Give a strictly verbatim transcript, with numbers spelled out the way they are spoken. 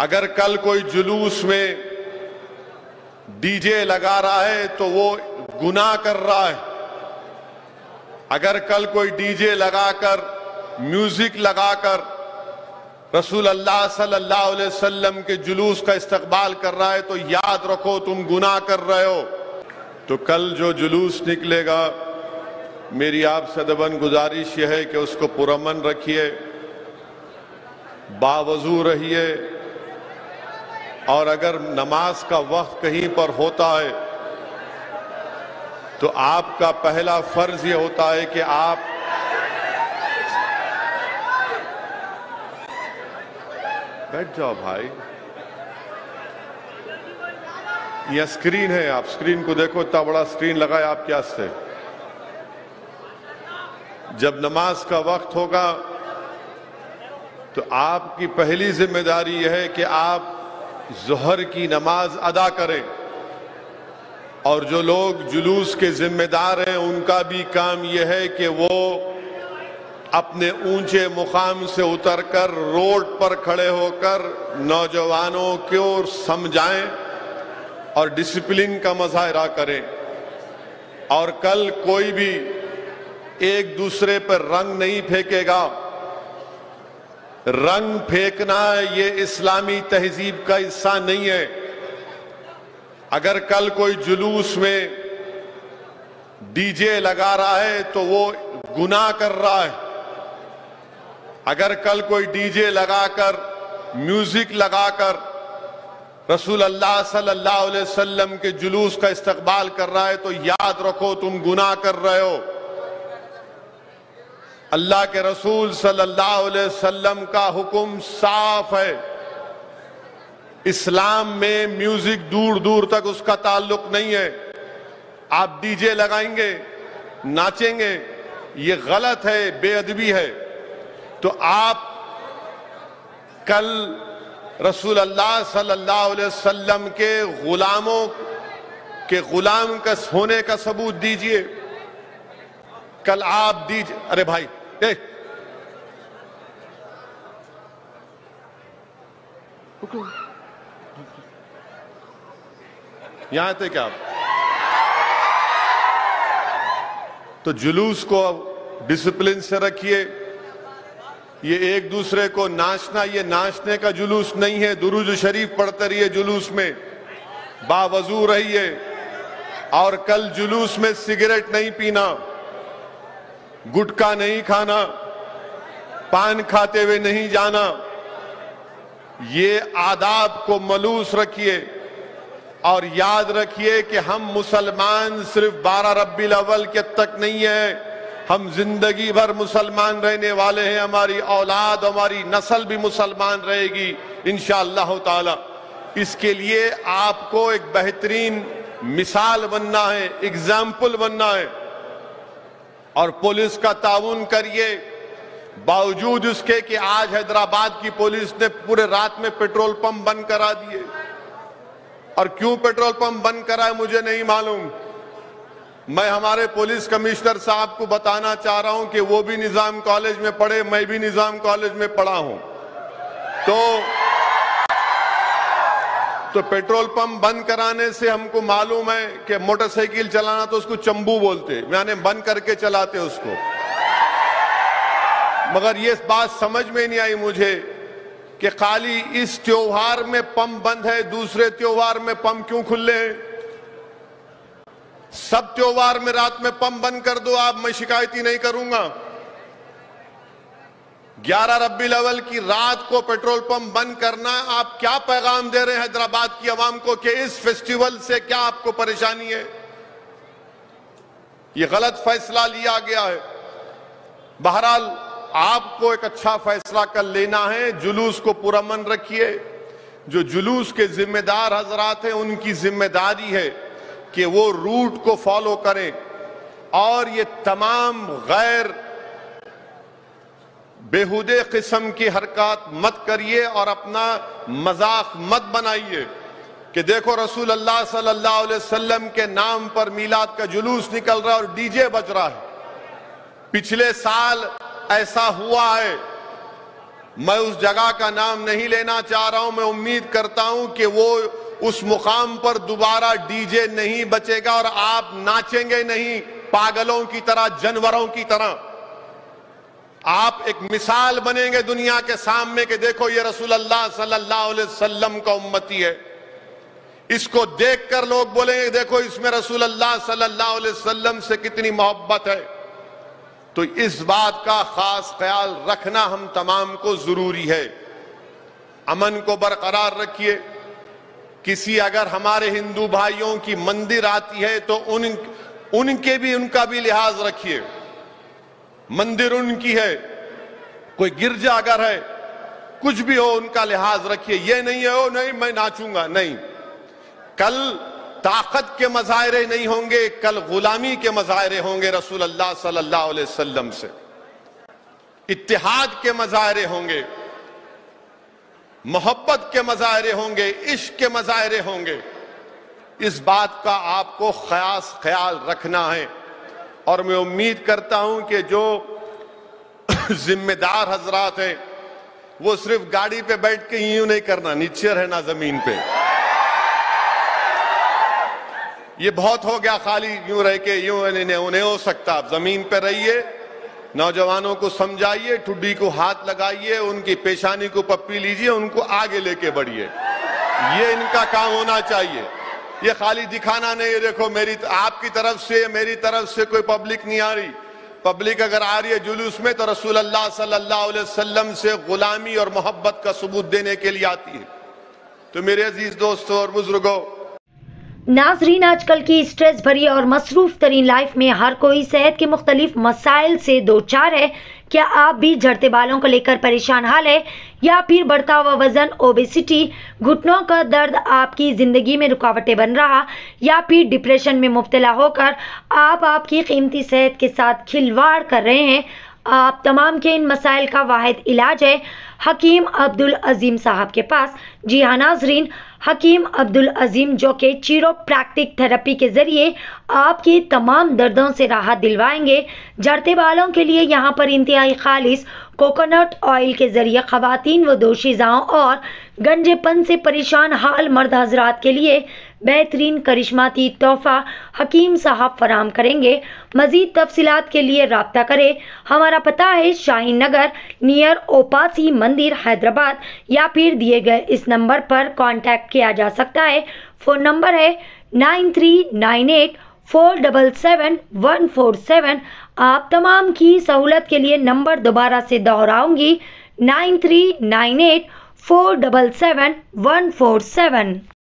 अगर कल कोई जुलूस में डीजे लगा रहा है तो वो गुनाह कर रहा है। अगर कल कोई डीजे लगाकर म्यूजिक लगाकर रसूल अल्लाह सल्लल्लाहु अलैहि वसल्लम के जुलूस का इस्तकबाल कर रहा है तो याद रखो तुम गुनाह कर रहे हो। तो कल जो जुलूस निकलेगा मेरी आप सदबन गुजारिश यह है कि उसको पुरमन रखिए, बावजू रहिए, और अगर नमाज का वक्त कहीं पर होता है तो आपका पहला फर्ज ये होता है कि आप बैठ जाओ भाई, यह स्क्रीन है, आप स्क्रीन को देखो, इतना बड़ा स्क्रीन लगा है आपके वास्ते। जब नमाज का वक्त होगा तो आपकी पहली जिम्मेदारी यह है कि आप ज़ुहर की नमाज अदा करें, और जो लोग जुलूस के जिम्मेदार हैं उनका भी काम यह है कि वो अपने ऊंचे मुकाम से उतरकर रोड पर खड़े होकर नौजवानों की ओर समझाएं और डिसिप्लिन का मुजाहरा करें। और कल कोई भी एक दूसरे पर रंग नहीं फेंकेगा। रंग फेंकना ये इस्लामी तहजीब का हिस्सा नहीं है। अगर कल कोई जुलूस में डीजे लगा रहा है तो वो गुनाह कर रहा है। अगर कल कोई डीजे लगाकर म्यूजिक लगाकर रसूल अल्लाह सल्लल्लाहु अलैहि वसल्लम के जुलूस का इस्तकबाल कर रहा है तो याद रखो तुम गुनाह कर रहे हो। अल्लाह के रसूल सल्लल्लाहु अलैहि वसल्लम का हुक्म साफ है, इस्लाम में म्यूजिक दूर दूर तक उसका ताल्लुक नहीं है। आप डीजे लगाएंगे, नाचेंगे, ये गलत है, बेअदबी है। तो आप कल रसूल अल्लाह सल्लल्लाहु अलैहि वसल्लम के गुलामों के गुलाम का होने का सबूत दीजिए। कल आप दीजिए, अरे भाई यहां आते क्या आप? तो जुलूस को डिसिप्लिन से रखिए। ये एक दूसरे को नाचना, ये नाचने का जुलूस नहीं है। दुरूद शरीफ पढ़ते रहिए जुलूस में, बावजू रहिए, और कल जुलूस में सिगरेट नहीं पीना, गुटखा नहीं खाना, पान खाते हुए नहीं जाना। ये आदाब को मलूस रखिए। और याद रखिए कि हम मुसलमान सिर्फ बारह रबीउल अव्वल के तक नहीं है, हम जिंदगी भर मुसलमान रहने वाले हैं। हमारी औलाद, हमारी नस्ल भी मुसलमान रहेगी इंशाअल्लाह ताला। इसके लिए आपको एक बेहतरीन मिसाल बनना है, एग्जाम्पल बनना है, और पुलिस का ताउन करिए। बावजूद उसके कि आज हैदराबाद की पुलिस ने पूरे रात में पेट्रोल पंप बंद करा दिए, और क्यों पेट्रोल पंप बंद कराए मुझे नहीं मालूम। मैं हमारे पुलिस कमिश्नर साहब को बताना चाह रहा हूं कि वो भी निजाम कॉलेज में पढ़े, मैं भी निजाम कॉलेज में पढ़ा हूं। तो तो पेट्रोल पंप बंद कराने से हमको मालूम है कि मोटरसाइकिल चलाना तो उसको चंबू बोलते, यानी बंद करके चलाते उसको। मगर ये बात समझ में नहीं आई मुझे कि खाली इस त्योहार में पंप बंद है, दूसरे त्योहार में पंप क्यों खुले हैं? सब त्योहार में रात में पंप बंद कर दो आप, मैं शिकायत ही नहीं करूंगा। ग्यारह रबीउल अव्वल की रात को पेट्रोल पंप बंद करना, आप क्या पैगाम दे रहे हैं हैदराबाद की आवाम को कि इस फेस्टिवल से क्या आपको परेशानी है? ये गलत फैसला लिया गया है। बहरहाल आपको एक अच्छा फैसला कल लेना है। जुलूस को पुरअमन रखिए। जो जुलूस के जिम्मेदार हजरात हैं उनकी जिम्मेदारी है कि वो रूट को फॉलो करें, और ये तमाम गैर बेहुदे किस्म की हरकत मत करिए और अपना मजाक मत बनाइए कि देखो रसूल अल्लाह सल्लल्लाहु अलैहि वसल्लम के नाम पर मीलाद का जुलूस निकल रहा है और डीजे बज रहा है। पिछले साल ऐसा हुआ है, मैं उस जगह का नाम नहीं लेना चाह रहा हूं। मैं उम्मीद करता हूं कि वो उस मुकाम पर दोबारा डीजे नहीं बचेगा और आप नाचेंगे नहीं पागलों की तरह, जानवरों की तरह। आप एक मिसाल बनेंगे दुनिया के सामने कि देखो ये रसूल अल्लाह सल्लल्लाहु अलैहि वसल्लम का उम्मती है। इसको देखकर लोग बोलेंगे देखो इसमें रसूल अल्लाह सल्लल्लाहु अलैहि वसल्लम से कितनी मोहब्बत है। तो इस बात का खास ख्याल रखना हम तमाम को जरूरी है। अमन को बरकरार रखिए। किसी अगर हमारे हिंदू भाइयों की मंदिर आती है तो उन उनके भी उनका भी लिहाज रखिए। मंदिर उनकी है, कोई गिरजा अगर है, कुछ भी हो उनका लिहाज रखिए। ये नहीं है ओ नहीं मैं नाचूंगा, नहीं। कल ताकत के मज़ाहरे नहीं होंगे, कल गुलामी के मज़ाहरे होंगे रसूल अल्लाह सल्लल्लाहु अलैहि वसल्लम से। इत्तेहाद के मज़ाहरे होंगे, मोहब्बत के मज़ाहरे होंगे, इश्क के मज़ाहरे होंगे। इस बात का आपको खास ख्याल रखना है। और मैं उम्मीद करता हूं कि जो जिम्मेदार हजरात हैं वो सिर्फ गाड़ी पे बैठ के यूं नहीं करना, नीचे रहना जमीन पे। ये बहुत हो गया खाली यूं रह के, यूं नहीं हो सकता। आप जमीन पर रहिए, नौजवानों को समझाइए, ठुड्डी को हाथ लगाइए, उनकी पेशानी को पप्पी लीजिए, उनको आगे लेके बढ़िए। ये इनका काम होना चाहिए। ये खाली दिखाना नहीं है देखो मेरी आपकी तरफ से मेरी तरफ से कोई पब्लिक नहीं आ रही। पब्लिक अगर आ रही है जुलूस में तो रसूल अल्लाह सल्लल्लाहु अलैहि वसल्लम से गुलामी और मोहब्बत का सबूत देने के लिए आती है। तो मेरे अजीज दोस्तों और बुजुर्गो, नाजरीन, आजकल की स्ट्रेस भरी और मसरूफ तरीन लाइफ में हर कोई सेहत के मुख्तलिफ मसाइल से दो चार है। क्या आप भी झड़ते बालों को लेकर परेशान हाल है, या फिर बढ़ता हुआ वजन, ओबेसिटी, घुटनों का दर्द आपकी ज़िंदगी में रुकावटें बन रहा, या फिर डिप्रेशन में मुब्तला होकर आप आपकी कीमती सेहत के साथ खिलवाड़ कर रहे हैं। आप तमाम के इन मसाइल का वाहिद इलाज है हकीम अब्दुल अजीम साहब के पास। जी हाँ नाजरीन, हकीम अब्दुल अजीम जो कि चिरोप्रैक्टिक थेरेपी के ज़रिए आपके तमाम दर्दों से राहत दिलवाएंगे। झड़ते बालों के लिए यहाँ पर इंतहाई खालिस कोकोनट ऑयल के ज़रिए ख़वातीन व दोशीज़ाओं और गंजेपन से परेशान हाल मर्द हजरात के लिए बेहतरीन करिश्माती तोहफ़ा हकीम साहब फराम करेंगे। मज़ीद तफसीलात के लिए रब्ता करें। हमारा पता है शाहीन नगर नियर ओपासी मंदिर हैदराबाद, या फिर दिए गए इस नंबर पर कॉन्टैक्ट किया जा सकता है। फ़ोन नंबर है nine three nine eight four double seven one four seven. आप तमाम की सहूलत के लिए नंबर दोबारा से दोहराऊंगी, nine three nine eight four double seven one four seven.